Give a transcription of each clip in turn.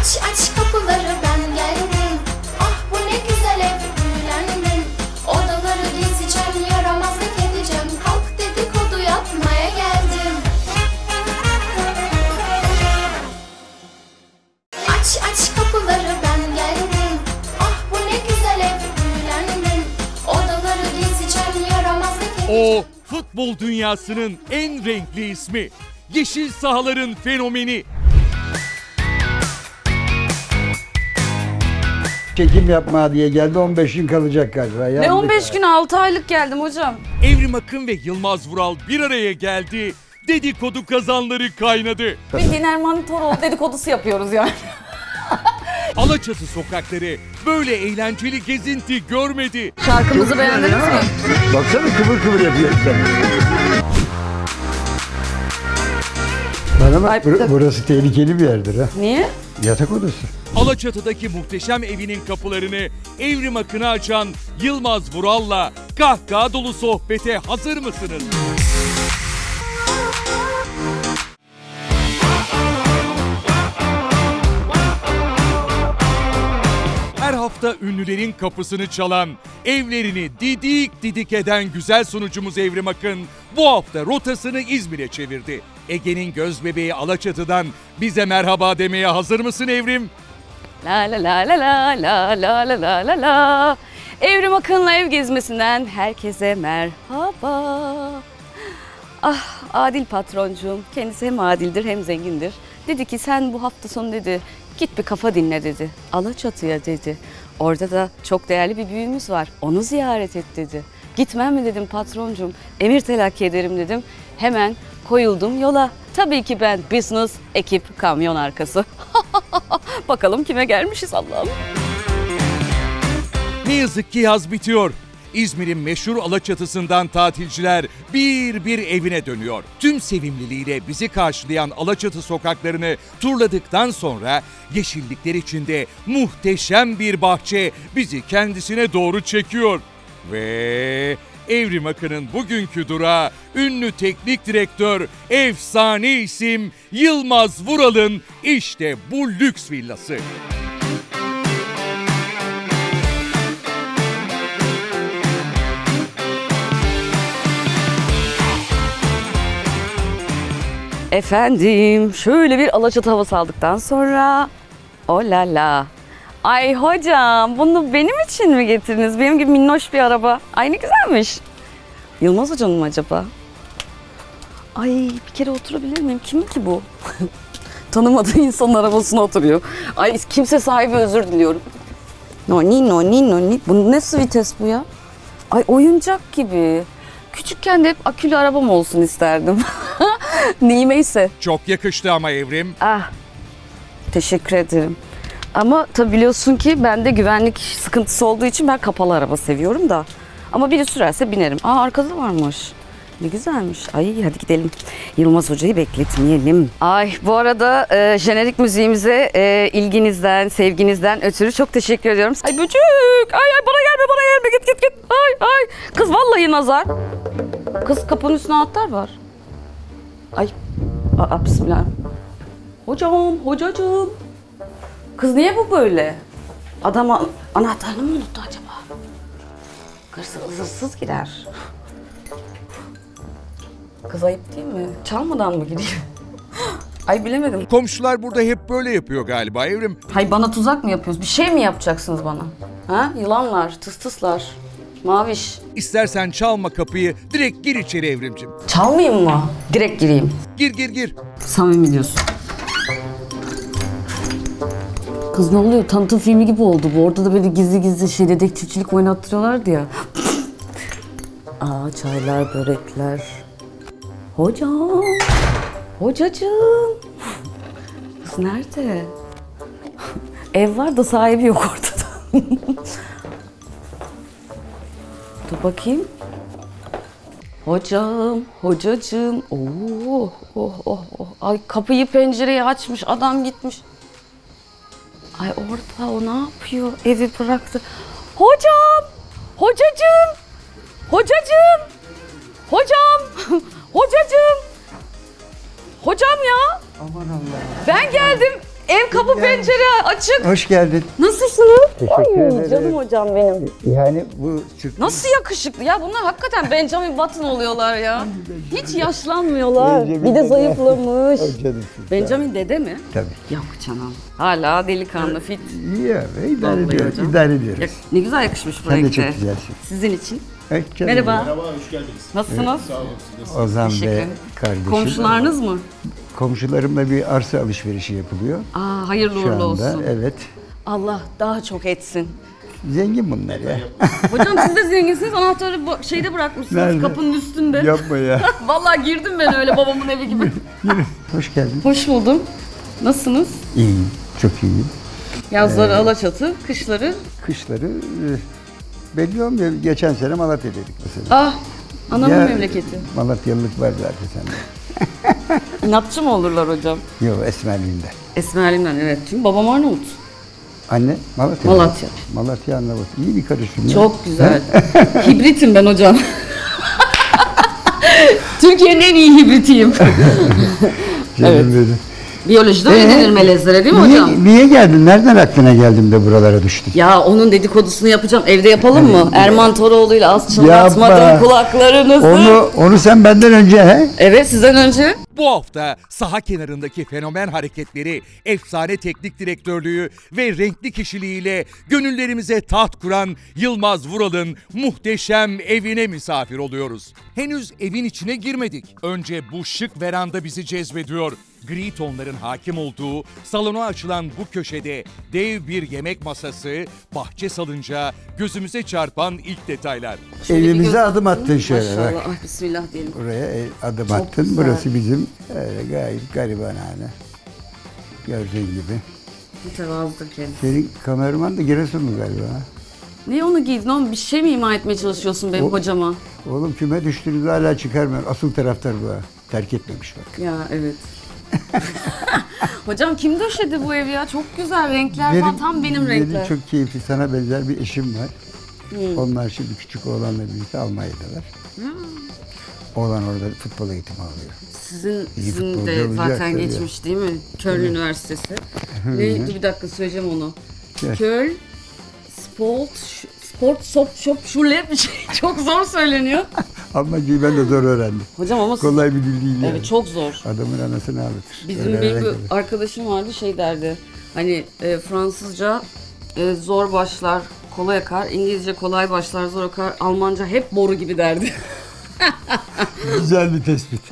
Aç aç kapıları ben geldim. Ah bu ne güzel ev büyülendim. Odaları gezeceğim, yaramazlık edeceğim. Kalk dedikodu yapmaya geldim. Aç aç kapıları ben geldim. Ah bu ne güzel ev büyülendim. Odaları gezeceğim, yaramazlık edeceğim. O futbol dünyasının en renkli ismi. Yeşil sahaların fenomeni. Çekim yapma diye geldi, 15 gün kalacak galiba. Ne 15 gün, 6 aylık geldim hocam. Evrim Akın ve Yılmaz Vural bir araya geldi, dedikodu kazanları kaynadı. Bildiğin Erman Toroğlu dedikodusu yapıyoruz yani. Alaçatı sokakları böyle eğlenceli gezinti görmedi. Şarkımızı beğendiniz mi? Baksana kıvır kıvır yapıyor. Bana bak, burası tehlikeli bir yerdir ha. Niye? Yatak odası. Alaçatı'daki muhteşem evinin kapılarını Evrim Akın'a açan Yılmaz Vural'la kahkaha dolu sohbete hazır mısınız? Her hafta ünlülerin kapısını çalan, evlerini didik didik eden güzel sunucumuz Evrim Akın bu hafta rotasını İzmir'e çevirdi. Ege'nin gözbebeği Alaçatı'dan bize merhaba demeye hazır mısın Evrim? La la la la la la la la la la. Evrim Akın'la ev gezmesinden herkese merhaba. Ah adil patroncuğum, kendisi hem adildir hem zengindir. Dedi ki sen bu hafta sonu dedi git bir kafa dinle dedi. Alaçatı'ya dedi. Orada da çok değerli bir büyüğümüz var. Onu ziyaret et dedi. Gitmem mi dedim patroncuğum, emir telakki ederim dedim. Hemen koyuldum yola. Tabii ki ben business, ekip, kamyon arkası. Bakalım kime gelmişiz Allah'ım. Ne yazık ki yaz bitiyor. İzmir'in meşhur Alaçatısı'ndan tatilciler bir bir evine dönüyor. Tüm sevimliliğiyle bizi karşılayan Alaçatı sokaklarını turladıktan sonra yeşillikler içinde muhteşem bir bahçe bizi kendisine doğru çekiyor. Ve Evrim Akın'ın bugünkü durağı ünlü teknik direktör, efsane isim Yılmaz Vural'ın işte bu lüks villası. Efendim şöyle bir Alaçatı havası aldıktan sonra o la la. Ay hocam bunu benim için mi getirdiniz? Benim gibi minnoş bir araba. Ay ne güzelmiş. Yılmaz hocam mı acaba? Ay bir kere oturabilir miyim? Kim ki bu? Tanımadığı insanın arabasına oturuyor. Ay kimse sahibi özür diliyorum. No ni no ni no ni. Bu nasıl vites bu ya? Ay oyuncak gibi. Küçükken de hep akülü arabam olsun isterdim. Neyimeyse. Çok yakıştı ama Evrim. Ah teşekkür ederim. Ama tabi biliyorsun ki bende güvenlik sıkıntısı olduğu için ben kapalı araba seviyorum da. Ama biri sürerse binerim. Aa arkada varmış. Ne güzelmiş. Ay hadi gidelim. Yılmaz Hoca'yı bekletmeyelim. Ay bu arada jenerik müziğimize ilginizden, sevginizden ötürü çok teşekkür ediyorum. Ay böcük. Ay ay bana gelme. Git git. Ay ay. Kız vallahi nazar. Kız kapının üstüne atlar var. Ay. Aa bismillah. Hocacığım. Kız niye bu böyle? Adam anahtarını mı unuttu acaba? Hırsız girer. Kız ayıp değil mi? Çalmadan mı gidiyor? Ay bilemedim. Komşular burada hep böyle yapıyor galiba Evrim. Hay bana tuzak mı yapıyorsunuz? Bir şey mi yapacaksınız bana? Ha? Yılanlar, tıslar, maviş. İstersen çalma kapıyı, direkt gir içeri Evrimciğim. Çalmayayım mı? Direkt gireyim. Gir. Samimi diyorsun. Kız ne oluyor? Tanıtım filmi gibi oldu bu. Orada da böyle gizli dedektifçilik oynattırıyorlardı ya. Aa çaylar, börekler. Hocacığım. Kız nerede? Ev var da sahibi yok ortada. Dur bakayım. Hocacığım. Oh. Ay kapıyı pencereyi açmış, adam gitmiş. Ay orada o ne yapıyor? Evi bıraktı. Hocam ya. Aman Allah. Ben geldim. Ev kapı pencere açık. Hoş geldin. Nasılsınız? Teşekkür ederim. Canım hocam benim. Yani bu çürkün... Nasıl yakışıklı ya, bunlar hakikaten Benjamin Button oluyorlar ya. Hiç yaşlanmıyorlar. Bir de zayıflamış. Benjamin dede mi? Tabii. Yok canım. Hala delikanlı, fit. İyi ya, idare ediyoruz. İdare ediyoruz. Ya, ne güzel yakışmış buraya. Sen de çok güzelsin. Sizin için. Evet, merhaba. Merhaba, hoş geldiniz. Nasılsınız? Sağ olun, siz de. Ozan Bey kardeşim. Komşularınız mı? Komşularımla bir arsa alışverişi yapılıyor. Aa, hayırlı uğurlu olsun. Evet. Allah daha çok etsin. Zengin bunlar ya. Hocam siz de zenginsiniz. Anahtarı şeyde bırakmışsınız. Nerede? Kapının üstünde. Yapma ya. Vallahi girdim ben öyle babamın evi gibi. Hoş geldin. Hoş buldum. Nasılsınız? İyiyim, çok iyiyim. Yazları Alaçatı, kışları? Kışları belli olmuyor. Geçen sene Malatya dedik mesela. Ah, anamın memleketi. Malatyalılık var zaten sende. İnatçı mı olurlar hocam? Yok, esmerliğinden. Esmerliğinden, evet. Çünkü babam Arnavut. Anne Malatya. Malatya. Malatya Arnavut. İyi bir karışım. Çok güzel. Hibritim ben hocam. Türkiye'nin en iyi hibritiyim. Evet. Biyolojide öyle denir melezlere, değil mi hocam? Niye geldin? Nereden aklına geldim de buralara düştün? Ya onun dedikodusunu yapacağım. Evde yapalım mı? Erman Toroğlu ile az çınlatmadan kulaklarınızı. Onu sen benden önce he? Evet, sizden önce. Bu hafta saha kenarındaki fenomen hareketleri, efsane teknik direktörlüğü ve renkli kişiliğiyle gönüllerimize taht kuran Yılmaz Vural'ın muhteşem evine misafir oluyoruz. Henüz evin içine girmedik. Önce bu şık veranda bizi cezbediyor. Gri tonların hakim olduğu salona açılan bu köşede dev bir yemek masası, bahçe salıncağı, gözümüze çarpan ilk detaylar. Elimize adım attın şöyle. Maşallah, bak. Ah, bismillah diyelim. Buraya adım çok attın. Güzel. Burası bizim gayet garibanhane. Gördüğün gibi. Mütevazıdır kendisi. Senin kameraman da Giresunlu galiba. Ne onu giydin oğlum? Bir şey mi ima etmeye çalışıyorsun benim hocama? Oğlum küme düştünüz hala çıkarmıyor. Asıl taraftar bu. Terk etmemiş bak. Ya evet. Hocam kim döşedi bu evi ya? Çok güzel renkler var, tam benim renkler. Benim çok keyifli, sana benzer bir eşim var. Onlar şimdi küçük oğlanla birlikte Almanya'dalar. Oğlan orada futbol eğitimi alıyor. Sizin de zaten geçmiş ya, değil mi? Köln Üniversitesi. Neydi, bir dakika söyleyeceğim onu. Evet. Köln Sport Shop Schule bir şey. Çok zor söyleniyor. Almancayı ben de zor öğrendim. Hocam ama kolay bir dil değil. Evet yani. Çok zor. Adamın anasını ağlatır. Bizim bir arkadaşım vardı, şey derdi. Hani Fransızca zor başlar, kolay akar. İngilizce kolay başlar, zor akar. Almanca hep boru gibi derdi. Güzel bir tespit.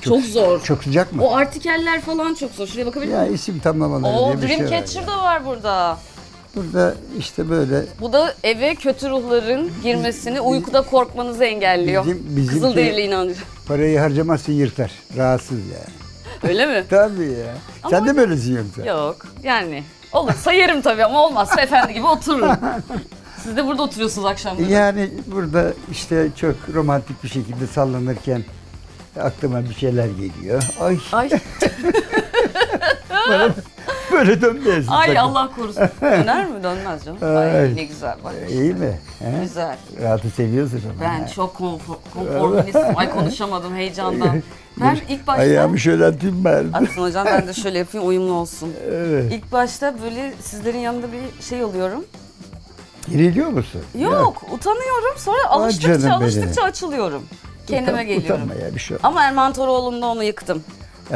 Çok zor. Çok sıcak mı? O artikeller falan çok zor. Şuraya bakabilir miyim? Ya isim tamlamaları diye bir şey var. Dreamcatcher da var burada. Burada işte böyle. Bu da eve kötü ruhların girmesini, uykuda korkmanızı engelliyor. Kızılderili inancı. Parayı harcamazsın yırtar. Rahatsız yani. Öyle mi? Tabii ya. Ama sen de böylesin yoksa. Yok yani. Olur sayarım tabii ama olmazsa efendi gibi otururum. Siz de burada oturuyorsunuz akşamları. Yani burada işte çok romantik bir şekilde sallanırken aklıma bir şeyler geliyor. Ay. Ay. Böyle dönmeyesin. Ay sakın. Allah korusun. Döner mi? Dönmez canım. Ay ne güzel bak. İyi mi? He? Güzel. Rahatı seviyorsun ama. Ben çok konformistim. Ay konuşamadım heyecandan. Ben ilk başta... Ayağımı şöyle atayım ben. Atsın hocam, ben de şöyle yapayım, uyumlu olsun. Evet. İlk başta böyle sizlerin yanında bir şey oluyorum. Geriliyor musun? Yok, utanıyorum. Sonra alıştıkça açılıyorum. Kendime geliyorum. Utanma ya, bir şey yok. Ama Erman Toroğlu'mda onu yıktım.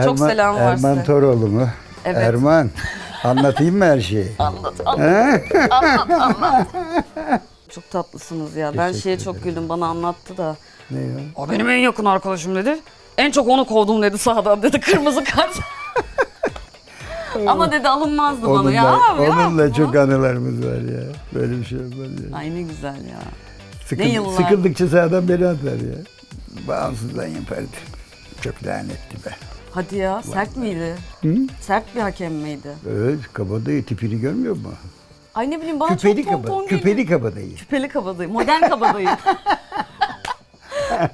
Çok selam var size. Erman Toroğlu mu? Evet. Erman, anlatayım mı her şeyi? Anlat. Çok tatlısınız ya. Ben şeye çok güldüm, bana anlattı da. Ne ya? O benim en yakın arkadaşım dedi. En çok onu kovdum dedi sahadan dedi. Kırmızı kart. Ama dedi alınmazdı onunla, bana ya. Onunla çok anılarımız var ya. Böyle bir şey var ya. Ay ne güzel ya. Sıkıldıkça sahadan beni atlar ya. Bağımsızdan yapardı. Çok lanetti be. Hadi ya, sert miydi? Hı? Sert bir hakem miydi? Evet, kabadayı. Tipini görmüyor mu? Ay ne bileyim, bana küpeli çok pompon geliyor. Küpeli kabadayı. Küpeli kabadayı, modern kabadayı.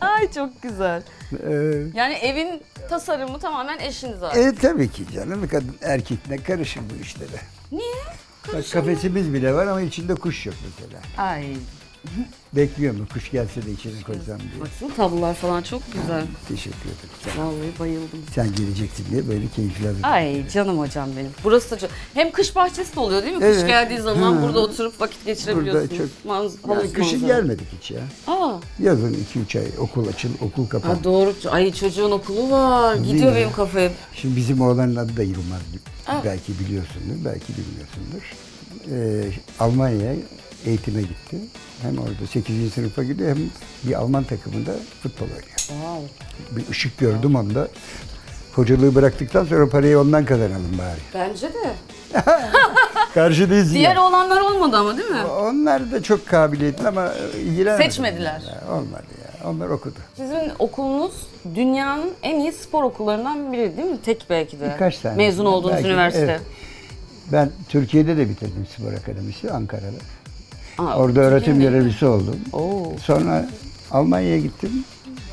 Ay çok güzel. Yani evin tasarımı tamamen eşiniz abi. Evet tabii ki canım, kadın erkekle karışım bu işlere. Niye? Bak, kafesimiz bile var ama içinde kuş yok mesela. Ay. Bekliyorum kuş gelse de içeri koyacağım diye. Baksana tablolar falan çok güzel. Ha, teşekkür ederim. Vallahi bayıldım. Sen geleceksin diye böyle keyifler. Ay canım hocam benim. Burası da çok... Hem kış bahçesi de oluyor değil mi? Evet. Kış geldiği zaman ha, burada oturup vakit geçirebiliyorsunuz. Çok... yani kışın gelmedik hiç ya. Aa. Yazın 2-3 ay okul açıl, okul kapan. Ha, doğru. Ay çocuğun okulu var. Değil gidiyor ya benim kafa hep. Şimdi bizim oğlanın adı da Yılmaz. Ha. Belki biliyorsundur, belki bilmiyorsundur. Almanya'ya eğitime gitti. Hem orada 8. sınıfa gidiyor hem bir Alman takımında futbol oynuyor. Wow. Bir ışık gördüm onda. Hocalığı bıraktıktan sonra parayı ondan kazanalım bari. Bence de. Karşıdayız. Diğer olanlar olmadı ama değil mi? Onlar da çok kabiliyetli ama ilgilenmediler. Seçmediler. Ya, olmadı ya. Onlar okudu. Sizin okulunuz dünyanın en iyi spor okullarından biri değil mi? Tek belki de. Birkaç tane. Mezun olduğunuz belki, üniversite. Evet. Ben Türkiye'de de bitirdim spor akademisi Ankara'da. Aa, orada öğretim görevlisi oldum. Oo. Sonra Almanya'ya gittim.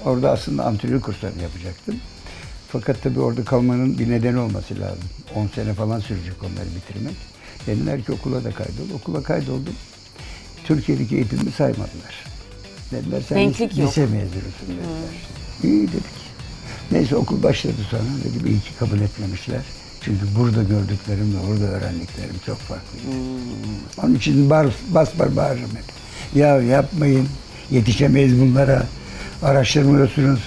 Orada aslında antrenör kurslarını yapacaktım. Fakat tabii orada kalmanın bir nedeni olması lazım. 10 sene falan sürecek onları bitirmek. Dediler ki okula da kaydol. Okula kaydoldum. Türkiye'deki eğitimimi saymadılar. Dediler sen lise mezunusun dediler. Hmm. İyi dedik. Neyse okul başladı sonra. Dedim iyi ki kabul etmemişler. Çünkü burada gördüklerimle orada öğrendiklerim çok farklıydı. Hmm. Onun için bas bağırırım hep. Ya yapmayın, yetişemeyiz bunlara, araştırmıyorsunuz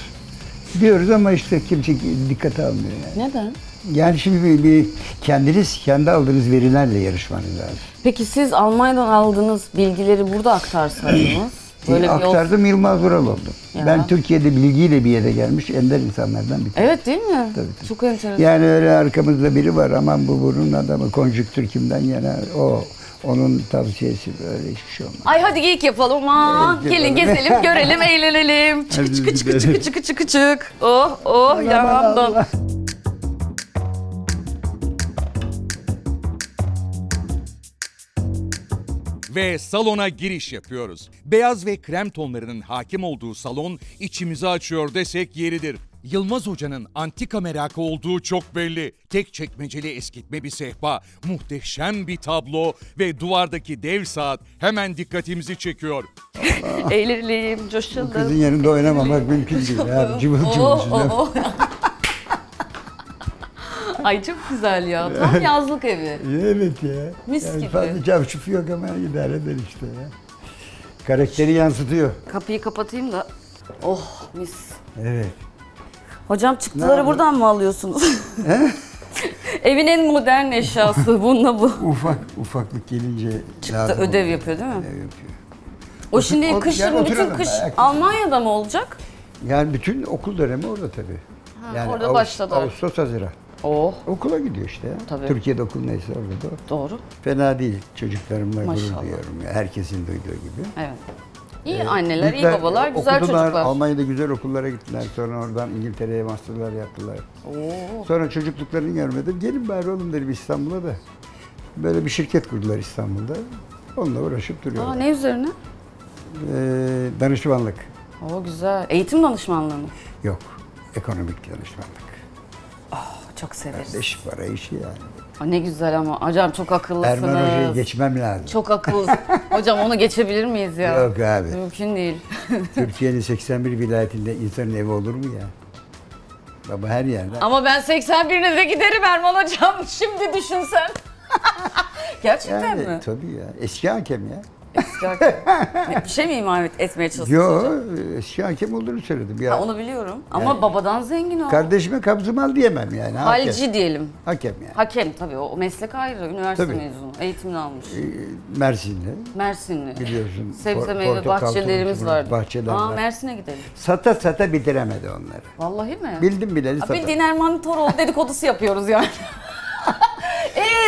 diyoruz ama işte kimse dikkate almıyor yani. Neden? Yani şimdi bir kendi aldığınız verilerle yarışmanız lazım. Peki siz Almanya'dan aldığınız bilgileri burada aktarsaydınız? Böyle aktardım, Yılmaz Vural oldum. Ya. Ben Türkiye'de bilgiyle bir yere gelmiş ender insanlardan bir. Evet değil mi? Tabii. Çok enteresan. Yani öyle arkamızda biri var, aman bu bunun adamı, konjüktür kimden yana, o onun tavsiyesi, böyle hiçbir şey olmaz. Ay hadi geyik yapalım, aman evet, gelin gezelim, görelim, eğlenelim. Çıkı çıkı çıkı çıkı çıkı çıkı çık. Oh oh yandım. Ve salona giriş yapıyoruz. Beyaz ve krem tonlarının hakim olduğu salon içimizi açıyor desek yeridir. Yılmaz Hoca'nın antika merakı olduğu çok belli. Tek çekmeceli eskitme bir sehpa, muhteşem bir tablo ve duvardaki dev saat hemen dikkatimizi çekiyor. Eğlenelim, coşalım. Bu kızın yanında oynamamak mümkün değil. Cıvıl cıvıl. Ay çok güzel ya. Tam yazlık evi. Evet ya. Mis yani gibi. Fazla cavşufu yok ama idare eder işte ya. Karakteri yansıtıyor. Kapıyı kapatayım da. Oh mis. Evet. Hocam çıktıları buradan mı alıyorsunuz? Evin en modern eşyası. Bununla bu. Ufaklık gelince çıktı ödev yapıyor değil mi? Ödev yapıyor. O şimdi kışın bütün kış Almanya'da mı olacak? Yani bütün okul dönemi orada tabii. Ha, yani orada başladı. Ağustos, Haziran. Oh. Okula gidiyor işte. Tabii. Türkiye'de okul neyse orada da. Doğru. Fena değil. Çocuklarımla gurur duyuyorum ya. Herkesin duyduğu gibi. Evet. İyi anneler, iyi babalar, güzel çocuklar. Almanya'da güzel okullara gittiler. Sonra oradan İngiltere'ye masterlar yaptılar. Oo. Sonra çocukluklarını görmedim. Gelin bari oğlum dedim İstanbul'a da. Böyle bir şirket kurdular İstanbul'da. Onunla uğraşıp duruyorlar. Aa, ne üzerine? Danışmanlık. Oo güzel. Eğitim danışmanlığı mı? Yok. Ekonomik danışmanlık. Çok severiz. Kardeş para işi yani. Aa, ne güzel ama. Hocam çok akıllısınız. Erman Hoca'yı geçmem lazım. Çok akıllısın. Hocam onu geçebilir miyiz ya? Yok abi. Mümkün değil. Türkiye'nin 81 vilayetinde insanın evi olur mu ya? Baba her yerde. Ama ben 81'inize giderim Erman Hocam. Şimdi düşünsen. Gerçekten yani, mi? Tabii ya. Eski hakem ya. Eski hakem. Bir şey mi ima etmeye çalışıyorsunuz hocam? Yok, eski hakem olduğunu söyledim. Ya. Ha, onu biliyorum ama yani, babadan zengin o. Kardeşime kabzımal diyemem yani. Halci hakem diyelim. Hakem yani. Hakem tabii, o meslek ayrı, üniversite tabii mezunu, eğitimini almış. Mersinli. Biliyorsun. Sebze meyve bahçelerimiz vardı. Bahçeler var. Mersin'e gidelim. Sata bitiremedi onları. Vallahi mi? Bildim bileli sata. Bildiğin Erman Toroğlu dedikodusu yapıyoruz yani.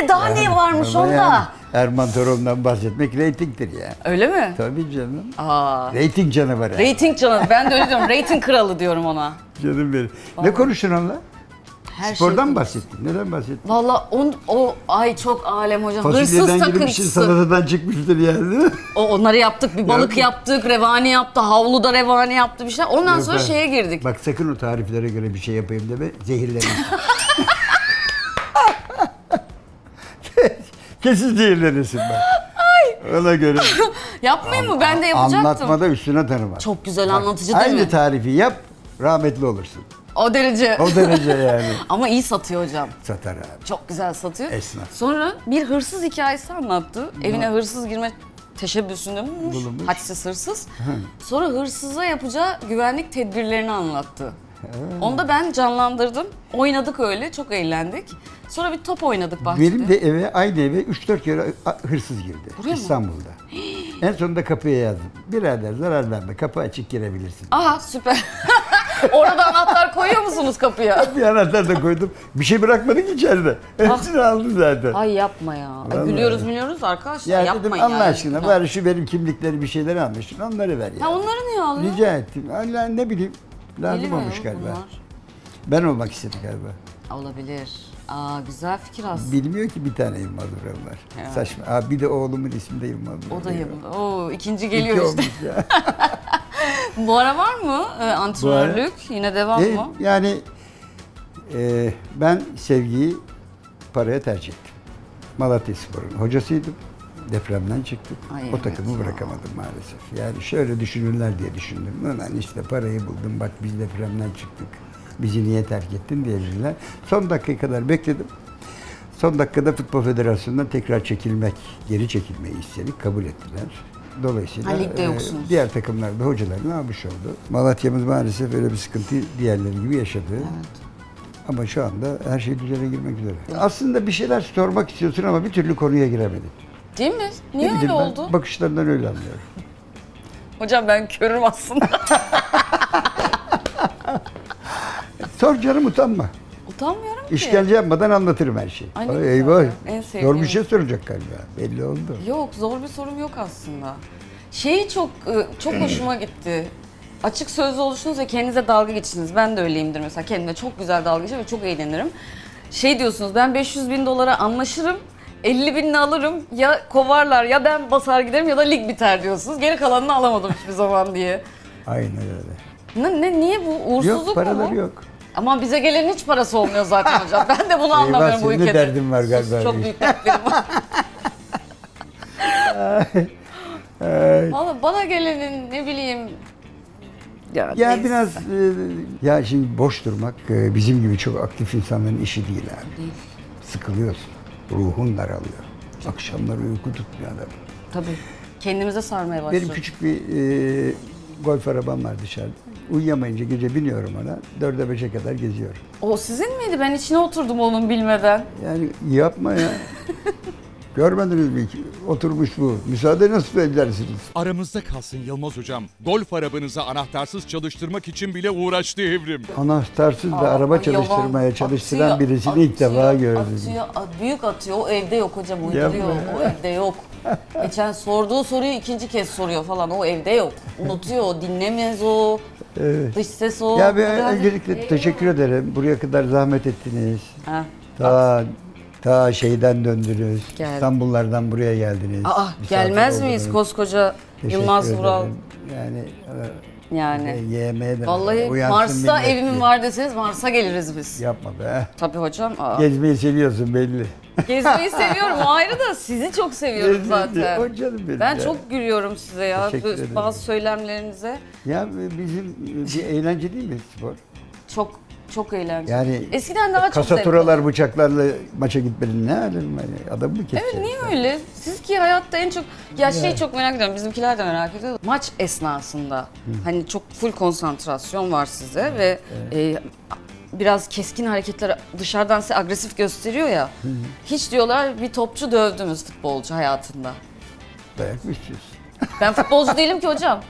Daha yani, ne varmış onda? Yani, Erman Toroğlu'ndan bahsetmek reytingdir ya. Yani. Öyle mi? Tabii canım. Aa. Reyting canavarı. Yani. Reyting canavarı. Ben de öyle diyorum. Reyting kralı diyorum ona. Canım benim. Vallahi. Ne konuştun onunla? Her spordan mı bahsettin? Neden bahsettin? Valla ay çok alem hocam. Fasulyeden gibi bir şey salatadan çıkmıştır yani. Onları yaptık. Bir balık yaptık, revani yaptı, havluda revani yaptı bir şeyler. Ondan sonra şeye girdik. Bak sakın o tariflere göre bir şey yapayım deme. Zehirlenir. Kesin zehirlenirsin bak. Ay Öyle görünüyor. Yapmayayım mı? Ben de yapacaktım. Anlatmada üstüne tarım var. Çok güzel anlatıcı değil mi? Aynı tarifi yap, rahmetli olursun. O derece. O derece yani. Ama iyi satıyor hocam. Satar abi. Çok güzel satıyor. Esnaf. Sonra bir hırsız hikayesi anlattı. Ne? Evine hırsız girme teşebbüsünde bulunmuş. Hadsiz hırsız. Sonra hırsıza yapacağı güvenlik tedbirlerini anlattı. Onu da ben canlandırdım. Oynadık öyle, çok eğlendik. Sonra bir top oynadık bahçede. Benim de eve, aynı eve 3-4 kere hırsız girdi. Buraya İstanbul'da. En sonunda kapıya yazdım. Birader zarar verme, kapı açık girebilirsin. Aha süper. Orada anahtar koyuyor musunuz kapıya? Bir anahtar da koydum. Bir şey bırakmadık içeride. Hepsini aldım zaten. Ay yapma ya. Ay, gülüyoruz biliyoruz arkadaşlar. Ya yapmayın dedim, Allah yani aşkına bari şu benim kimlikleri bir şeyleri almışsın, onları ver ya. Ha, onları niye alıyor? Rica ettim. Allah ne bileyim. Lazım olmuş galiba. Bunlar. Ben olmak istedim galiba. Olabilir. Aa, güzel fikir aslında. Bilmiyor ki bir tane Yılmaz Vural var. Evet. Saçma. Aa, bir de oğlumun ismi de Yılmaz Vural. O da Yılmaz. Oo, ikinci geliyor İki işte. Ya. Bu ara var mı antrenörlük? Yine devam mı? Yani ben sevgiyi paraya tercih ettim. Malatya Spor'un hocasıydım. Depremden çıktık. Ay, o takımı bırakamadım maalesef. Yani şöyle düşünürler diye düşündüm. Ulan işte parayı buldum, bak biz depremden çıktık. Bizi niye terk ettin diyebilirler. Son dakikaya kadar bekledim. Son dakikada Futbol Federasyonu'ndan tekrar geri çekilmeyi istedik. Kabul ettiler. Dolayısıyla diğer takımlarda hocalarını almış oldu. Malatya'mız maalesef öyle bir sıkıntı diğerleri gibi yaşadı. Evet. Ama şu anda her şey düzene girmek üzere. Evet. Aslında bir şeyler sormak istiyorsun ama bir türlü konuya giremedik. Değil mi? Niye öyle oldu? Bakışlarından öyle anlıyorum. Hocam ben körüm aslında. Sor canım, utanma. Utanmıyorum ki. İşkence yapmadan anlatırım her şeyi. Ay, eyvah. Zor bir şey soracak galiba. Belli oldu. Yok, zor bir sorum yok aslında. Şeyi çok hoşuma gitti. Açık sözlü oluşunuz ve kendinize dalga geçiniz. Ben de öyleyimdir mesela. Kendime çok güzel dalga geçer ve çok eğlenirim. Şey diyorsunuz, ben $500.000 anlaşırım. 50.000'ini alırım, ya kovarlar ya ben basar giderim ya da lig biter diyorsunuz. Geri kalanını alamadım hiçbir zaman diye. Aynen öyle. Niye bu? Uğursuzluk mu? Paraları yok. Ama bize gelen hiç parası olmuyor zaten hocam. Ben de bunu anlamıyorum bu ülkede. Ne derdim var galiba. Çok büyük dertlerim var. Vallahi bana gelenin ne bileyim. Ya biraz ya şimdi boş durmak bizim gibi çok aktif insanların işi değil abi. Değil. Sıkılıyorsun. Ruhun daralıyor. Akşamları uyku tutmuyor adam. Tabii. Kendimize sarmaya başlıyoruz. Benim küçük bir golf arabam var dışarıda. Uyuyamayınca gece biniyorum ona. 4'e 5'e kadar geziyorum. O sizin miydi? Ben içine oturdum onun bilmeden. Yani yapma ya. Görmediniz mi? Oturmuş bu. Müsaade nasıl edersiniz? Aramızda kalsın Yılmaz hocam. Golf arabanızı anahtarsız çalıştırmak için bile uğraştı Evrim. Anahtarsız da araba çalıştırmaya çalıştıran birisini ilk defa gördüm. Büyük atıyor. O evde yok hocam. Uyduruyor. O evde yok. Geçen sorduğu soruyu ikinci kez soruyor falan. O evde yok. Unutuyor. Dinlemez o. Evet. Dış ses o. Ya öncelikle teşekkür ederim. Buraya kadar zahmet ettiniz. Ta şeyden döndünüz, İstanbullardan buraya geldiniz. Aa, gelmez miyiz koskoca Yılmaz Vural? Yani yemeğe de vallahi Mars'ta evimin var deseniz Mars'a geliriz biz. Yapma be. Tabii hocam. Aa. Gezmeyi seviyorsun belli. Gezmeyi seviyorum o ayrı da sizi çok seviyorum zaten. O canım benim ben çok gülüyorum size ya bazı söylemlerinize. Ya bizim bir eğlence değil mi spor? Çok eğlenceli. Yani eskiden daha çok kasaturalar bıçaklarla maça gitmenin ne halim var yani adamı mı kesecek? Evet niye öyle? Siz ki hayatta en çok çok merak ediyorum bizimkiler de merak ediyor. Maç esnasında hani çok full konsantrasyon var size ve biraz keskin hareketler dışarıdan size agresif gösteriyor ya. Hiç diyorlar bir topçu dövdünüz futbolcu hayatında. Dayak mı istiyorsun? Ben futbolcu değilim ki hocam.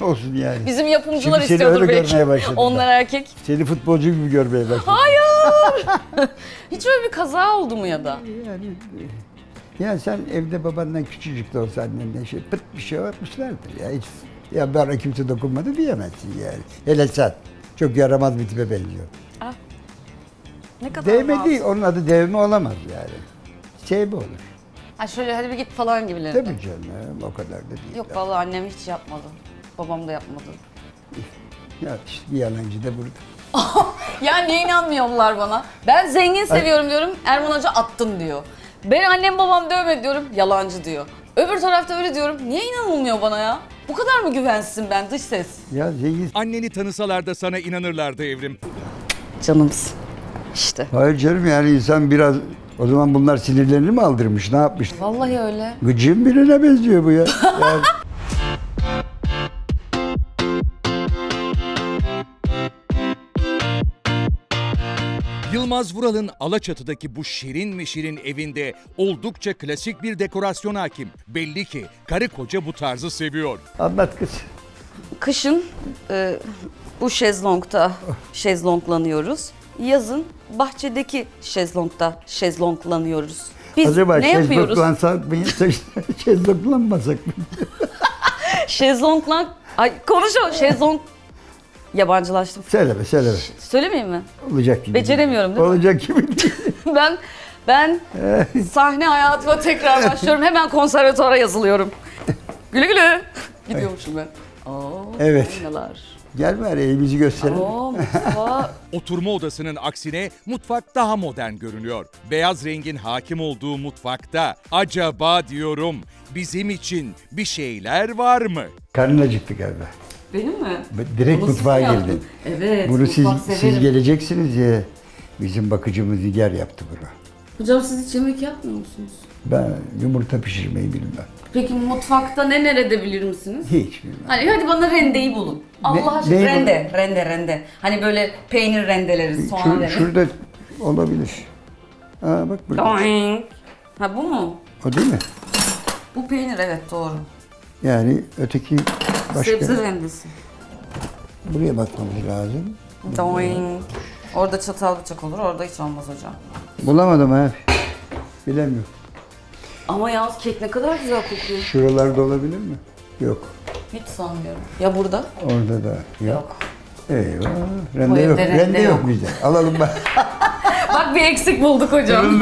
Olsun yani. Bizim yapımcılar istiyordur belki. Onlar erkek. Seni futbolcu gibi görmeye başladım. Hayır. Hiç öyle bir kaza oldu mu ya da? Yani sen evde babandan küçücük de olsa annenden pıt bir şey yapmışlardır ya. Hiç, ya bana kimse dokunmadı diyemezsin yani. Hele sen. Çok yaramaz bir tipe benziyor. Ah. Ne kadar değme değil. Onun adı değme olamaz yani. Bu olur. Ha şöyle hadi bir git falan gibileri. Tabii canım o kadar da değil. Yok vallahi annem hiç yapmadı. Babam da yapmadı. Ya işte bir yalancı da burada. Ya niye inanmıyorlar bana? Ben zengin seviyorum diyorum, Erman Hoca attım diyor. Ben annem babam dövmedi diyorum, yalancı diyor. Öbür tarafta öyle diyorum. Niye inanılmıyor bana ya? Bu kadar mı güvensizim ben dış ses? Ya değil. Anneni tanısalar da sana inanırlardı Evrim. Canımız. İşte. Hayır canım yani insan biraz... O zaman bunlar sinirlerini mi aldırmış? Ne yapmış? Vallahi öyle. Gıcığın birine benziyor bu ya. Yani... Yılmaz Vural'ın Alaçatı'daki bu şirin mi şirin evinde oldukça klasik bir dekorasyon hakim. Belli ki karı koca bu tarzı seviyor. Anlat kız. Kışın bu şezlongda şezlonglanıyoruz. Yazın bahçedeki şezlongda şezlonglanıyoruz. Biz acaba ne yapıyoruz? Şezlonglanmasak mı? Şezlonglan... Ay konuşalım. Şezlong... Yabancılaştım. Söyleme. Söylemeyeyim mi? Olacak gibi. Beceremiyorum değil mi? Olacak gibi değil. Ben sahne hayatıma tekrar başlıyorum. Hemen konservatuara yazılıyorum. Güle güle. Gidiyormuşum ben. Oo, evet. Aynalar. Gel bari elimizi gösterelim. Oturma odasının aksine mutfak daha modern görünüyor. Beyaz rengin hakim olduğu mutfakta acaba diyorum bizim için bir şeyler var mı? Karnın acıktı galiba. Benim mi? Direkt bunu mutfağa girdim. Evet. Bunu siz geleceksiniz ya. Bizim bakıcımız Nigar yaptı bunu. Hocam siz hiç yemek yapmıyor musunuz? Ben yumurta pişirmeyi bilmem. Peki mutfakta nerede bilir misiniz? Hiç bilmem. Hani hadi bana rendeyi bulun. Allah aşkına rende. Hani böyle peynir rendeleriz, soğan rendeleriz. Şurada olabilir. Aa bak burada. Ha bu mu? O değil mi? Bu peynir evet doğru. Yani öteki başka. Sebze rendesi. Buraya bakmamız lazım. Doing. Orada çatal bıçak olur, orada hiç olmaz hocam. Bulamadım abi. Bilemiyorum. Ama yalnız kek ne kadar güzel kokuyor. Şuralarda olabilir mi? Yok. Hiç sanmıyorum. Ya burada? Orada da yok. Eyvah. Rende yok bizde. Alalım bak. Bak bir eksik bulduk hocam.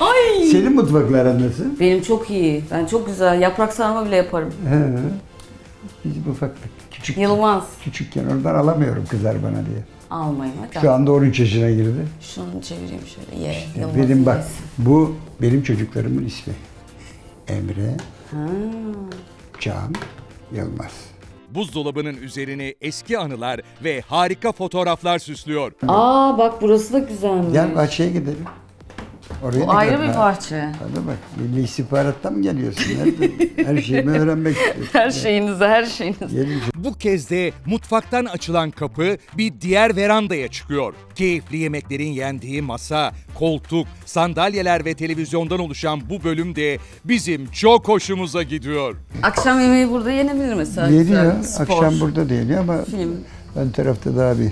Ay. Senin mutfakların nasıl? Benim çok iyi. Ben çok güzel. Yaprak sarma bile yaparım. He. Biz ufaktık. Küçükken. Yılmaz. Küçükken oradan alamıyorum kızar bana diye. Almayın hocam. Şu anda 13 yaşına girdi. Şunu çevireyim şöyle. Ye. İşte benim bak. Bu benim çocuklarımın ismi. Emre. Ha. Can. Yılmaz. Buzdolabının üzerini eski anılar ve harika fotoğraflar süslüyor. Aa bak burası da güzelmiş. Gel bahçeye gidelim. Oraya bu ayrı bir bahçe. Hadi bak Milli İstihbarat'tan mı geliyorsun? Her şeyimi öğrenmek istiyorsun. Her şeyinizi. Gelin. Bu kez de mutfaktan açılan kapı bir diğer verandaya çıkıyor. Keyifli yemeklerin yendiği masa, koltuk, sandalyeler ve televizyondan oluşan bu bölüm de bizim çok hoşumuza gidiyor. Akşam yemeği burada yenebilir mesela. Yeniyor. Akşam burada da yeniyor ama ön tarafta daha bir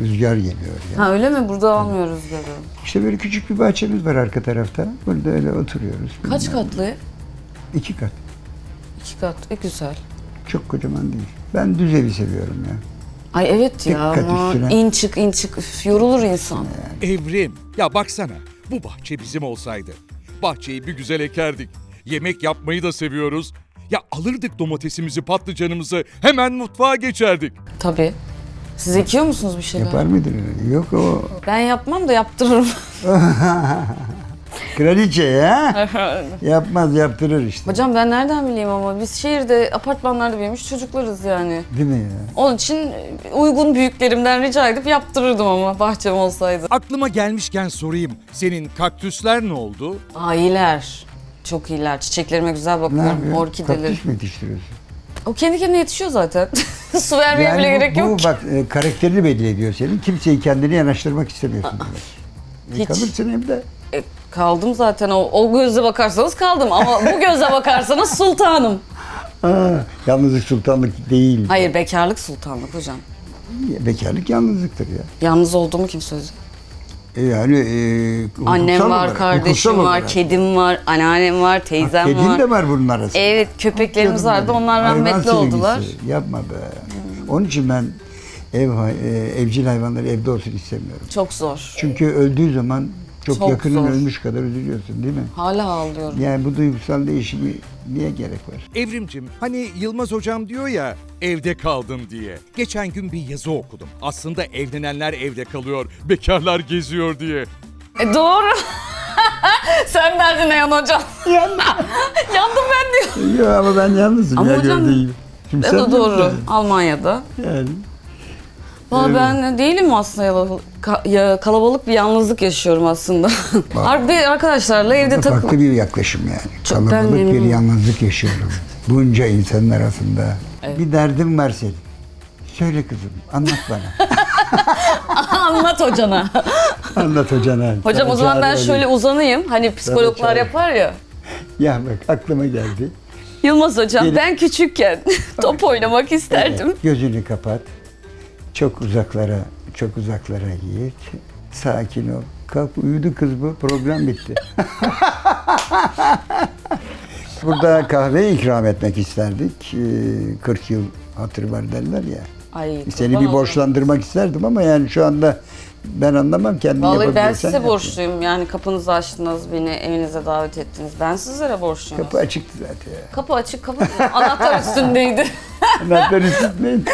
rüzgar geliyor. Yani. Ha öyle mi? Burada almıyoruz dedi. İşte böyle küçük bir bahçemiz var arka tarafta. Burada öyle oturuyoruz. Kaç katlı? 2 kat. 2 kat. Güzel. Çok kocaman değil. Ben düz evi seviyorum ya. Ay evet ya ama in çık üf, yorulur insan. Yani. Evrim ya baksana bu bahçe bizim olsaydı. Bahçeyi bir güzel ekerdik. Yemek yapmayı da seviyoruz. Ya alırdık domatesimizi, patlıcanımızı hemen mutfağa geçerdik. Tabii. Siz ekiyor musunuz bir şeyler? Yapar mıydınız? Yok o... Ben yapmam da yaptırırım. Kraliçe ya. Yapmaz yaptırır işte. Hocam ben nereden bileyim ama biz şehirde apartmanlarda büyümüş çocuklarız yani. Değil mi ya? Onun için uygun büyüklerimden rica edip yaptırırdım ama bahçem olsaydı. Aklıma gelmişken sorayım. Senin kaktüsler ne oldu? Aa iyiler. Çok iyiler. Çiçeklerime güzel bakıyorum. Orkideleri. Kaktüs mü yetiştiriyorsun? O kendi kendine yetişiyor zaten. Su vermeye yani bile gerek yok ki. Bak karakterini belli ediyor senin. Kimseyi kendini yanaştırmak istemiyorsun. Hiç. Kalırsın hem de. Kaldım zaten. O gözle bakarsanız kaldım ama bu gözle bakarsanız sultanım. Yalnızlık sultanlık değil. Hayır bekarlık sultanlık hocam. Bekarlık yalnızlıktır ya. Yalnız olduğumu kim söyleyecek? Yani annem var, kardeşim var, kedim var, anneannem var, teyzem var. Kedin de var bunun arasında. Evet, köpeklerimiz vardı. Onlar rahmetli oldular. Yapma be. Onun için ben evcil hayvanları evde olsun istemiyorum. Çok zor. Çünkü öldüğü zaman çok yakının ölmüş kadar üzülüyorsun değil mi? Hala ağlıyorum. Yani bu duygusal değişimi niye gerek var? Evrimcim, hani Yılmaz hocam diyor ya evde kaldım diye. Geçen gün bir yazı okudum. Aslında evlenenler evde kalıyor, bekarlar geziyor diye. Doğru. Sen derdin Ayhan hocam. Yanma. Yandım ben diyor. Yok ama ben yalnızım. Ama ya hocam, kimse de doğru. Yani. Almanya'da. Yani. Valla ben değilim aslında, kalabalık bir yalnızlık yaşıyorum aslında. Harbi arkadaşlarla evde takılıyorum. Farklı bir yaklaşım yani. Çok kalabalık bir yalnızlık yaşıyorum. Bunca insanın arasında. Evet. Bir derdim var senin. Söyle kızım, anlat bana. Anlat hocana. Anlat hocana. Hocam o zaman ben şöyle uzanayım. Hani psikologlar yapar ya. Ya bak aklıma geldi. Yılmaz hocam ben küçükken top oynamak isterdim. Evet, gözünü kapat. Çok uzaklara, çok uzaklara git. Sakin ol. Kalk uyudu kız bu. Program bitti. Burada kahve ikram etmek isterdik. 40 yıl hatırı var derler ya. Ay, seni bir borçlandırmak isterdim ama yani şu anda ben anlamam kendim yapabilirsen. Vallahi ben size borçluyum. Yani kapınızı açtınız, beni evinize davet ettiniz. Ben sizlere borçluyum. Kapı açıktı zaten ya. Kapı açık, kapı anahtar üstündeydi. Anahtar üstündeydi.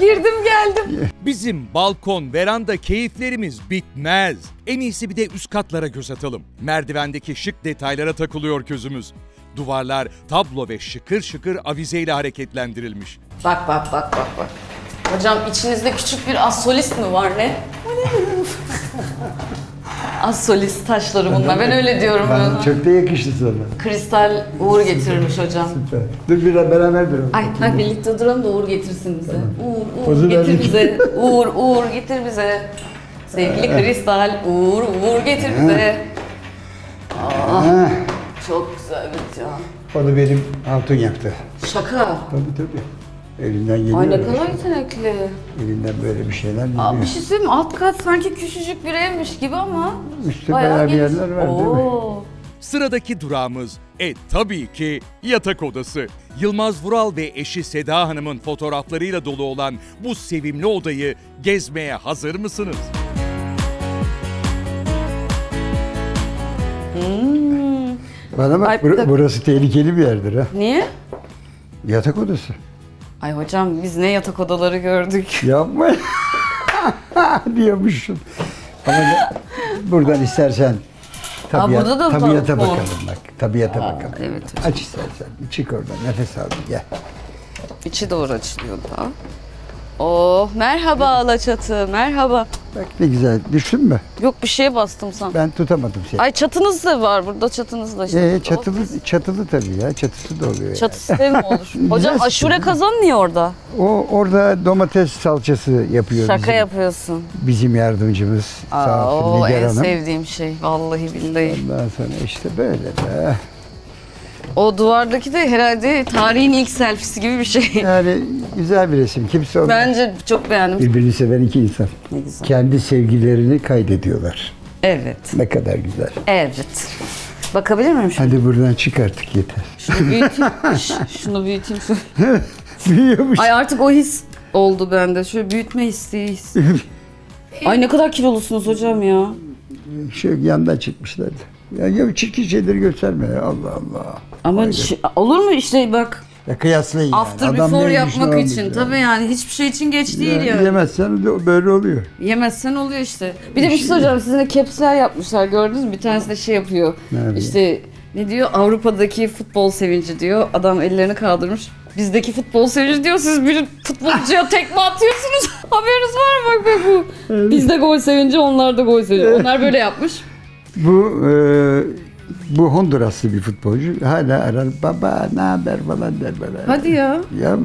Girdim geldim. Bizim balkon, veranda keyiflerimiz bitmez. En iyisi bir de üst katlara göz atalım. Merdivendeki şık detaylara takılıyor gözümüz. Duvarlar tablo ve şıkır şıkır avizeyle hareketlendirilmiş. Bak bak bak bak bak. Hocam içinizde küçük bir asolist mi var ne? Asolist taşları bunlar. Ben öyle diyorum. Ben çok da yakıştı sana. Kristal uğur getirirmiş hocam. Süper. Dur biraz beraber duralım. Ay bak birlikte duralım da uğur getirsin bize. Tamam. Uğur getir bize. Uğur getir bize. Sevgili kristal uğur getir bize. Aa, çok güzel bir can. Onu benim Altun yaptı. Şaka. Tabii. Elinden geliyor. Ay ne kadar yetenekli. Elinden böyle bir şeyler geliyor. Aa, bir şey söyleyeyim mi? Alt kat sanki küçücük bir evmiş gibi ama. Üstte bayağı bir yerler var değil mi? Sıradaki durağımız tabii ki yatak odası. Yılmaz Vural ve eşi Seda Hanım'ın fotoğraflarıyla dolu olan bu sevimli odayı gezmeye hazır mısınız? Bana bak, ay, burası tehlikeli bir yerdir ha. Niye? Yatak odası. Ay hocam biz ne yatak odaları gördük. Yapma diyormuşsun. Ama buradan istersen tabiata bakalım bak. Tabiata bakalım. Evet hocam. Aç istersen. Çık oradan. Nefes al. Gel. İçi doğru açılıyor daha. Oh merhaba Alaçatı. Merhaba. Bak ne güzel. Düştün mü? Yok bir şeye bastım sen. Ben tutamadım seni. Ay çatınız da var burada, çatınız da. Çatılı tabii ya. Çatısı da oluyor. Çatısı da mı olur? Hocam aşure kazanmıyor orada. O orada domates salçası yapıyor. Şaka yapıyorsun. Bizim yardımcımız. Sağ olsun Nigar Hanım. En sevdiğim şey. Vallahi billahi. Ondan sonra işte böyle de. O duvardaki de herhalde tarihin ilk selfisi gibi bir şey. Yani güzel bir resim. Kimse onu... Bence çok beğendim. Birbirini seven iki insan. Ne güzel. Kendi sevgilerini kaydediyorlar. Evet. Ne kadar güzel. Evet. Bakabilir miyim şimdi? Hadi buradan çık artık yeter. Şunu büyüteyim. Şunu büyüteyim. Büyüyormuş. Ay artık o his oldu bende. Şöyle büyütme isteği. Ay ne kadar kilolusunuz hocam ya. Şu yandan çıkmışlardı. Ya çirkin şeyleri gösterme ya. Allah Allah. Ama olur mu işte bak. Ya kıyaslayın yani. After before yapmak için. Yani. Tabii yani hiçbir şey için geç değil ya. Yani. Yemezsen böyle oluyor. Yemezsen oluyor işte. Bir de bir şey soracağım. Sizinle Kevser yapmışlar gördünüz mü? Bir tanesi de şey yapıyor. Nerede? İşte ne diyor? Avrupa'daki futbol sevinci diyor. Adam ellerini kaldırmış. Bizdeki futbol sevinci diyor. Siz bir futbolcuya tekme atıyorsunuz. Haberiniz var mı? Bak bu. Evet. Bizde gol sevinci, onlar da gol sevinci. Onlar böyle yapmış. Bu Honduraslı bir futbolcu hala arar, baba ne haber falan der bana. Hadi ya. Ya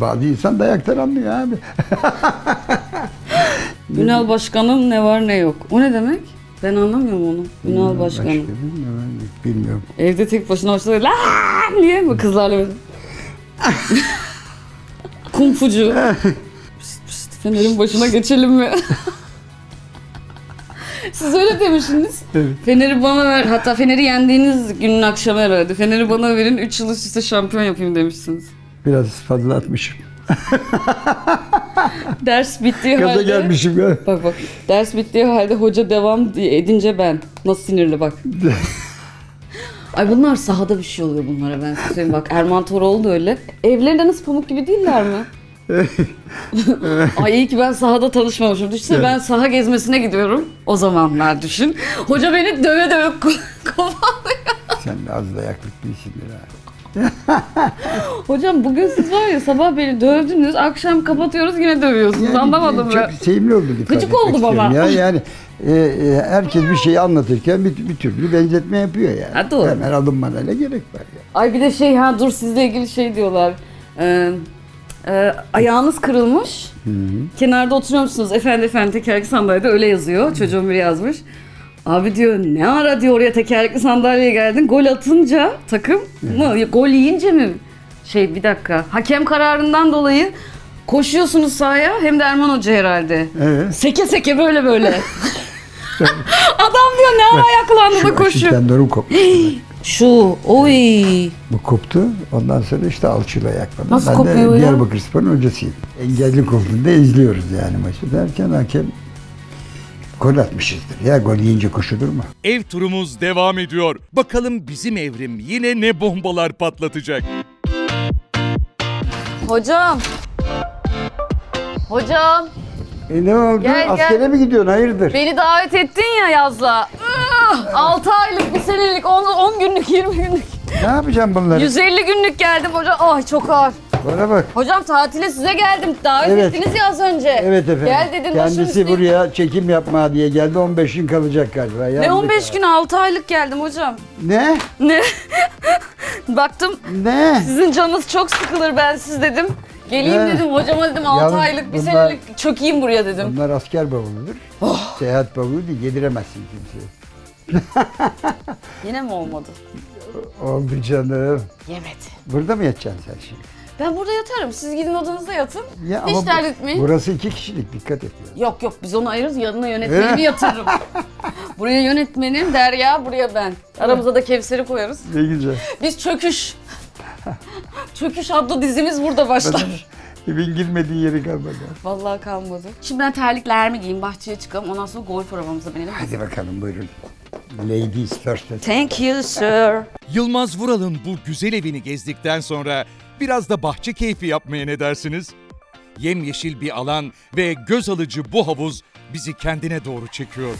bazı insan dayaktan anlıyor abi. Ünal Başkanım ne var ne yok. O ne demek? Ben anlamıyorum onu. Ünal Başkanım. Bilmiyorum. Evde tek başına başladı. Lan diye mi kızlarla böyle? Kumfucu. Sen elin başına geçelim mi? Siz öyle demişsiniz. Evet. Fener'i bana ver. Hatta Fener'i yendiğiniz günün akşamı herhalde. Fener'i bana verin, 3 yıl üst üste şampiyon yapayım demişsiniz. Biraz fazla atmışım. Ders bittiği halde... Gaza gelmişim ya. Bak bak. Ders bittiği halde hoca devam edince ben. Nasıl sinirli bak. Ay bunlar sahada bir şey oluyor bunlara ben size söyleyeyim. Bak Erman Toroğlu da öyle. Evlerinde nasıl pamuk gibi değiller mi? Ay iyi ki ben sahada tanışmamışım. Düşünsene evet. Ben saha gezmesine gidiyorum. O zamanlar düşün. Hoca beni döve döve kovalıyor. Sen de az dayaklık değilsindir abi. Hocam bugün siz var ya sabah beni dövdünüz, akşam kapatıyoruz yine dövüyorsunuz. Yani, anlamadım ben. Çok sevimli oldu. Gıcık oldu baba. Ya, yani herkes bir şeyi anlatırken bir türlü benzetme yapıyor yani. Ha, doğru. Hemen alınmana ne gerek var ya. Ay bir de şey ha dur sizle ilgili şey diyorlar. Ayağınız kırılmış. Hı-hı. Kenarda oturuyor musunuz? Efendi efendi tekerlekli sandalyede öyle yazıyor. Hı-hı. Çocuğum biri yazmış. Abi diyor ne ara diyor oraya tekerlekli sandalyeye geldin. Gol atınca takım mı? Gol yiyince mi? Şey bir dakika. Hakem kararından dolayı koşuyorsunuz sahaya. Hem de Erman Hoca herhalde. Evet. Seke seke böyle böyle. Adam diyor ne ara ayaklandı da koşuyor. Şu tendonum koptu. Şu oy. Bu koptu. Ondan sonra işte alçıyla ayaklandı. Nasıl kopuyor ya? Ben de Diyarbakır Spor'un hocasıyım. Engelli olduğunda izliyoruz yani maçı derken hakem gol atmışızdır. Ya gol yiyince koşulur mu? Ev turumuz devam ediyor. Bakalım bizim Evrim yine ne bombalar patlatacak? Hocam. Hocam. Ne oldu? Gel, askere gel. Mi gidiyorsun? Hayırdır? Beni davet ettin ya yazla. Evet. 6 aylık, 1 senelik, 10 günlük, 20 günlük. Ne yapacağım bunları? 150 günlük geldim hocam. Ay çok ağır. Bana bak. Hocam tatile size geldim. Davet evet. ettiniz ya az önce. Evet efendim. Gel dedin. Kendisi buraya çekim yapma diye geldi. 15 gün kalacak galiba. Yandık ne 15 abi. Gün 6 aylık geldim hocam. Ne? Ne? Baktım. Ne? Sizin canınız çok sıkılır ben siz dedim. Geleyim ne? Dedim hocama dedim 6 yalnız aylık bir bunlar, senelik çökeyim buraya dedim. Bunlar asker bavuludur. Oh. Seyahat bavulu değil yediremezsin kimseye. Yine mi olmadı? Oldu canım. Yemedi. Burada mı yatacaksın sen şimdi? Ben burada yatarım. Siz gidin odanızda yatın. Ya hiç dert etmeyin. Burası 2 kişilik. Dikkat et. Ya. Yok yok biz onu ayırırız. Yanına yönetmenimi yatırırım. Buraya yönetmenim Derya, buraya ben. Aramıza da Kevser'i koyarız. Ne güzel. Biz çöküş. Çöküş adlı dizimiz burada başlar. Evin girmediği yeri kalmadı. Vallahi kalmadı. Şimdi ben terliklerimi giyeyim, bahçeye çıkalım. Ondan sonra golf arabamıza binelim. Hadi bakalım buyurun. Ladies first. Thank you sir. Yılmaz Vural'ın bu güzel evini gezdikten sonra biraz da bahçe keyfi yapmaya ne dersiniz? Yemyeşil bir alan ve göz alıcı bu havuz bizi kendine doğru çekiyor.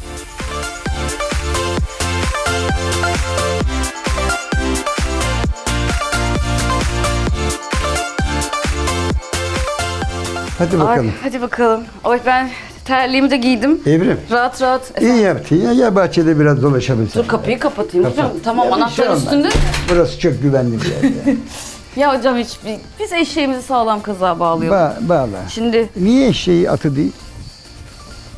Hadi bakalım. Ay, hadi bakalım. Ay ben terliğimi de giydim. Evrim. Rahat rahat. Efendim. İyi yaptın ya. Ya bahçede biraz dolaşalım. Dur kapıyı kapatayım. Kapat. Hocam, tamam ya anahtar şey üstünde. Burası çok güvenli bir yer. Yani. Ya hocam hiç biz eşeğimizi sağlam kazığa bağlıyoruz. Bağla. Şimdi. Niye eşeği atı değil?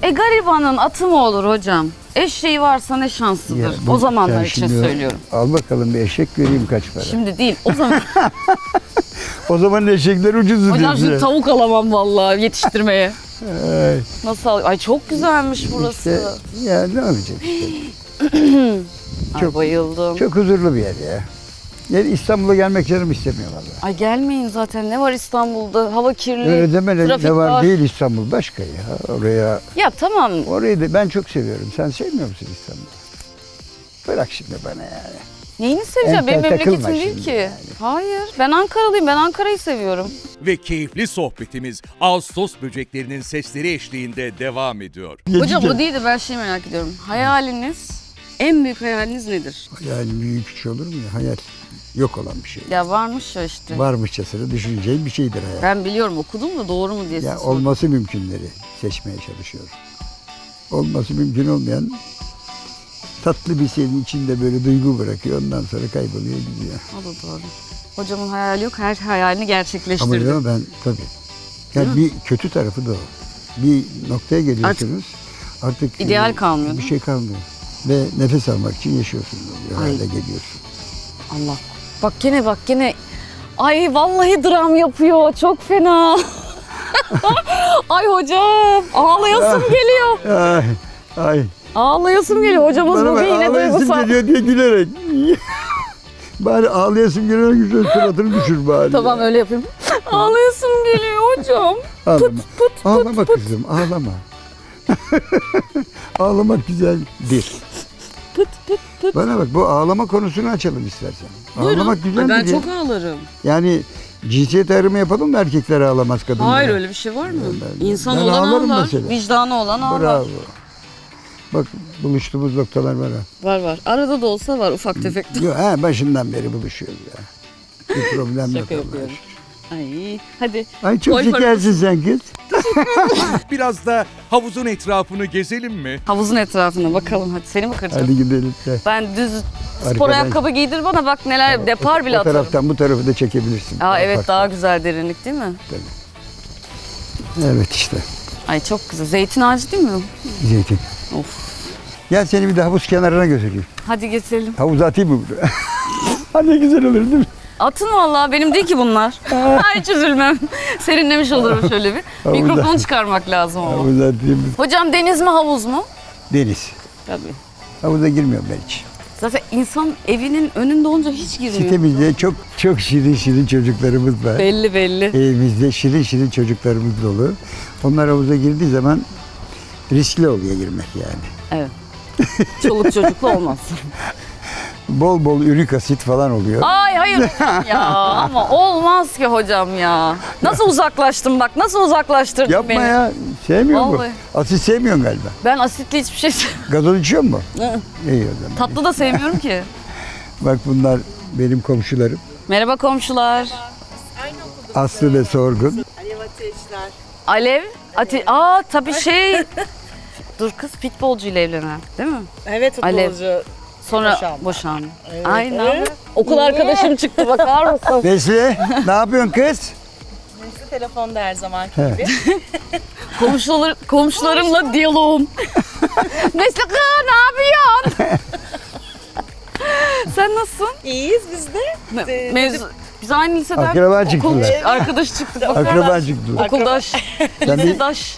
Garibanın atı mı olur hocam? Eşeği varsa ne şanslıdır. Ya, o zamanlar için söylüyorum. Al bakalım bir eşek göreyim kaç para. Şimdi değil. O zaman. O zaman eşekler ucuzdu. Hocam şimdi tavuk alamam vallahi yetiştirmeye. Ay. Nasıl alayım? Ay çok güzelmiş burası. İşte, ya ne yapacağım işte. Çok, bayıldım. Çok huzurlu bir yer ya. Yani İstanbul'a gelmek canım istemiyor vallahi. Ay gelmeyin zaten ne var İstanbul'da? Hava kirli, öyle deme, trafik ne var değil İstanbul başka ya oraya. Ya tamam. Orayı da ben çok seviyorum. Sen sevmiyor musun İstanbul'u? Bırak şimdi bana yani. Neyini seveceğim? Benim memleketim değil ki. Yani. Hayır. Ben Ankaralıyım. Ben Ankara'yı seviyorum. Ve keyifli sohbetimiz Ağustos böceklerinin sesleri eşliğinde devam ediyor. Hocam bu değil de ben şeyi merak ediyorum. Hayaliniz, en büyük hayaliniz nedir? Hayal büyük bir şey olur mu ya? Hayal yok olan bir şey. Ya varmış ya işte. Varmışçasına düşüneceğin bir şeydir hayal. Ben biliyorum okudum da doğru mu diye. Ya olması mümkünleri seçmeye çalışıyorum. Olması mümkün olmayan tatlı bir şeyin içinde böyle duygu bırakıyor. Ondan sonra kayboluyor gidiyor. O da doğru. Hocamın hayali yok. Her hayalini gerçekleştirdi. Ama ben tabii. Yani bir kötü tarafı da o. Bir noktaya geliyorsunuz. Artık ideal kalmıyor. Bir şey kalmıyor. Ve nefes almak için yaşıyorsunuz. Hale geliyorsun. Allah. Bak gene. Ay vallahi dram yapıyor. Çok fena. Ay hocam. Ağlayasım geliyor. Ay. Ağlayasım geliyor. Hocamız bugün yine duygusal. Geliyor diye gülerek. Bari ağlayasım gülerek güzel suratını düşür bari. Tamam ya. Öyle yapayım. Ağlayasım geliyor hocam. Ağlama. Pıt, ağlama pıt, kızım pıt. Ağlama. Ağlamak güzeldir. Pıt pıt pıt. Bana bak bu ağlama konusunu açalım istersen. Buyurun. Ağlamak güzeldir. Ben çok ağlarım. Yani Cinsiyet ayrımı yapalım mı erkeklere ağlamaz kadınlara? Hayır öyle bir şey var mı? İnsan olan ağlar, mesela. Vicdanı olan ağlar. Bravo. Bak buluştuğumuz noktalar var ha. Var var. Arada da olsa var ufak tefek. Yok ha, başından beri buluşuyoruz ya. Bir problem yok. Şaka yapıyorum. Ay hadi. Ay çok şekersin sen kız. Biraz da havuzun etrafını gezelim mi? Havuzun etrafına bakalım hadi, seni mi kıracağım? Hadi gidelim. Ben düz arkadan spor ayakkabı giydir bana, bak neler o, depar o, bile atarım. O taraftan bu tarafı da çekebilirsin. Aa, evet farklı. Daha güzel derinlik değil mi? Tabii. Evet işte. Ay çok güzel. Zeytin ağacı değil mi? Zeytin. Of. Gel seni bir de havuz kenarına götüreyim. Hadi getirelim. Havuza atayım mı buraya? Ne güzel olur değil mi? Atın vallahi, benim değil ki bunlar. Hiç üzülmem. Serinlemiş olurum şöyle bir. Mikrofon çıkarmak lazım ama. Havuza atayım. Hocam deniz mi havuz mu? Deniz. Tabii. Havuza girmiyorum ben hiç. Zaten insan evinin önünde olunca hiç girmiyor. Sitemizde çok çok şirin şirin çocuklarımız var. Belli belli. Evimizde şirin şirin çocuklarımız dolu. Onlar havuza girdiği zaman riskli oluyor girmek yani. Evet. Çoluk çocukla olmaz. Bol bol ürik asit falan oluyor. Ay hayır ya, ama olmaz ki hocam ya. Nasıl uzaklaştım bak, nasıl uzaklaştırdın yapma beni. Yapma ya, sevmiyor mu? Asit sevmiyorsun galiba. Ben asitli hiçbir şey sevmiyorum. Gazoz içiyor mu? İyi o zaman. Tatlı da sevmiyorum ki. Bak bunlar benim komşularım. Merhaba komşular. Aslı ve Sorgun. Alev Ateşler. Alev? Ateş. Aa tabii şey. Dur kız, futbolcuyla evlenen değil mi? Evet futbolcu. Alev. Sonra boşandı. Evet. Aynen. Evet. Okul arkadaşım çıktı, bakar mısın? Nesli, ne yapıyorsun kız? Nesli telefonda her zaman gibi. Komşularımla diyaloğum. Nesli kız, ne yapıyorsun? Sen nasılsın? İyiyiz biz de. Biz aynı liseden akraban çıktılar. Arkadaş çıktık. Akraban çıktılar. Okuldaş.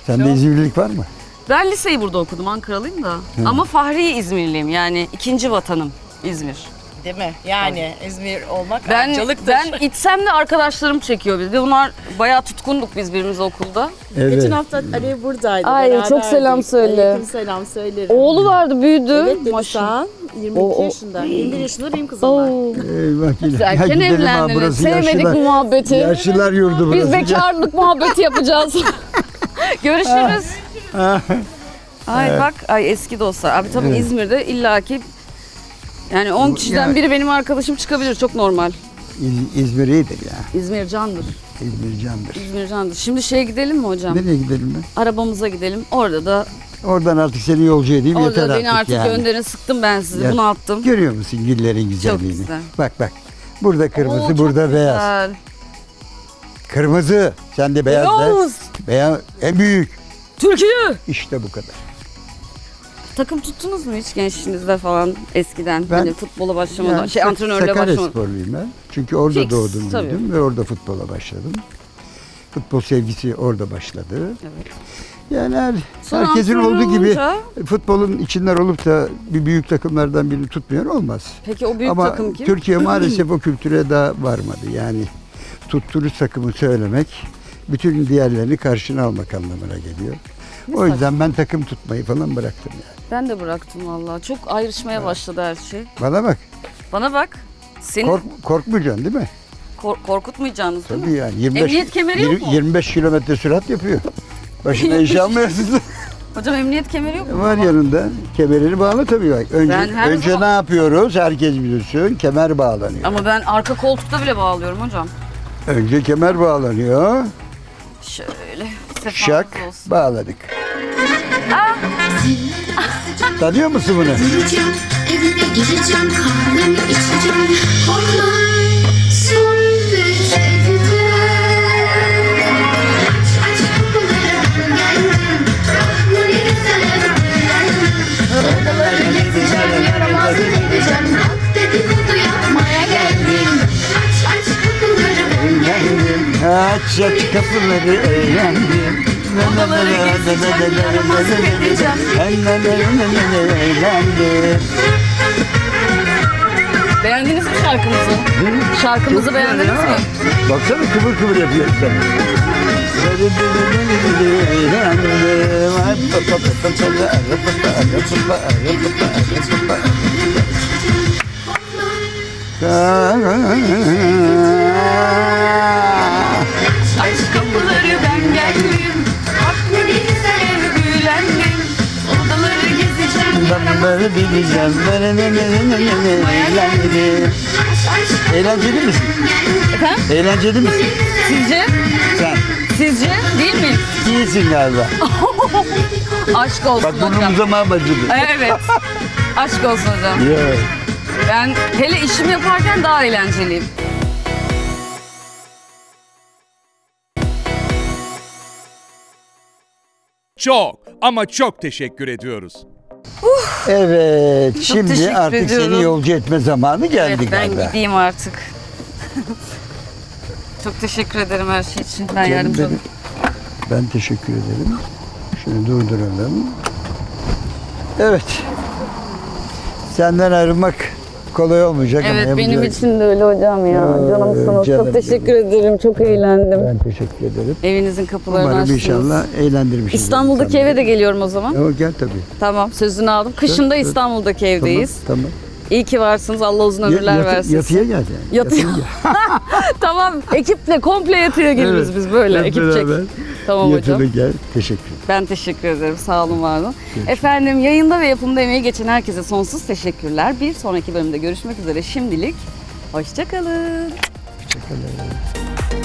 Sende İzmirlilik var mı? Ben liseyi burada okudum, Ankaralıyım da. Hı. Ama Fahriye İzmirliyim, yani ikinci vatanım İzmir. Değil mi? Yani İzmir olmak harcalıktır. Ben içsem de arkadaşlarım çekiyor bizi. Bunlar bayağı tutkunduk biz birbirimize okulda. Evet. Geçen hafta Ali buradaydı. Ay beraberdik. Çok selam söyle. Aleyküm selam söylerim. Oğlu vardı, büyüdü. Evet maşallah. 22 yaşında, 21 yaşında benim kızım var. Eyvah. Erken evlendiler. Sevmedik bu muhabbeti. Yaşlılar yurdu burası. Biz bekarlık muhabbeti yapacağız. Görüşürüz. Ay evet. Bak, ay eski dostlar. Abi tabii evet. İzmir'de illaki yani 10 kişiden yani, biri benim arkadaşım çıkabilir, çok normal. İzmir iyidir ya. İzmir candır. İzmir candır. İzmir candır. Şimdi şeye gidelim mi hocam? Nereye gidelim mi? Arabamıza gidelim. Orada da. Oradan artık seni yolcu edeyim yeter artık. Orada beni artık yani. Önlerine sıktım ben sizi, ya, bunalttım. Görüyor musun güllerin güzelliğini? Çok güzel. Bak bak. Burada kırmızı, burada beyaz. Güzel. Kırmızı. Sen de beyaz. Beyaz en büyük. Türkiye! İşte bu kadar. Takım tuttunuz mu hiç gençliğinizde falan eskiden? Ben, hani futbola başlamadan, yani, antrenörle başlamadan. Sakarya sporluyum ben. Çünkü orada doğdum, büyüdüm ve orada futbola başladım. Futbol sevgisi orada başladı. Evet. Yani herkesin olduğu gibi futbolun içinden olup da bir büyük takımlardan birini tutmayan olmaz. Peki o büyük ama takım kim? Türkiye maalesef o kültüre daha varmadı. Yani tuttuğunuz takımı söylemek, bütün diğerlerini karşına almak anlamına geliyor. O yüzden ben takım tutmayı falan bıraktım yani. Ben de bıraktım vallahi. Çok ayrışmaya başladı her şey. Bana bak. Bana bak. Senin... Korkmayacaksın değil mi? Korkutmayacaksınız değil mi? Tabii yani. 25 kemeri yok mu? 25 kilometre sürat yapıyor. Başına iş almayasınız. Hocam emniyet kemeri yok mu? Var yanında. Kemerini bağlı tabii bak. Önce ne yapıyoruz? Herkes biliyorsun. Kemer bağlanıyor. Ama ben arka koltukta bile bağlıyorum hocam. Önce kemer bağlanıyor. Şöyle şak olsun. Bağladık. Tanıyor musun bunu? Aç aç kapıları eğlendim. Odaları gezeceğim, yaramaz edeceğim. Beğendiniz mi şarkımızı? Şarkımızı beğendiniz mi? Baksana kıvır kıvır yapıyor işte. bileceğim. Eğlenceli misin? Efendim? Eğlenceli misin? Sizce? Sen. Sizce değil mi? İyisin galiba. Aşk olsun hocam. Bak bunun zaman bacıdır. Evet. Aşk olsun hocam. Yeah. Ben hele işimi yaparken daha eğlenceliyim. Çok ama çok teşekkür ediyoruz. Evet, şimdi artık ediyorum. Seni yolcu etme zamanı geldi. Evet, ben gideyim artık. Çok teşekkür ederim her şey için. Ben yardımcı olayım. Ben teşekkür ederim. Şunu durduralım. Evet. Senden ayrılmak kolay olmayacak. Evet, ama benim için de öyle hocam ya. Canımsınız. Çok teşekkür ederim. Çok eğlendim. Ben teşekkür ederim. Evinizin kapılarını açtınız. Umarım inşallah eğlendirmişiz. İstanbul'daki eve de geliyorum o zaman. Evet, gel tabii. Tamam, sözünü aldım. Kışın da İstanbul'daki evdeyiz. Tamam. İyi ki varsınız. Allah uzun ömürler versin. Yatıya gel yani. Yatıya. Tamam, ekiple komple yatıya geliriz biz böyle. Ekipçek. Tamam hocam. Gel. Teşekkür ederim. Ben teşekkür ederim. Sağ olun, var olun. Efendim, yayında ve yapımda emeği geçen herkese sonsuz teşekkürler. Bir sonraki bölümde görüşmek üzere. Şimdilik hoşça kalın. Hoşça kalın.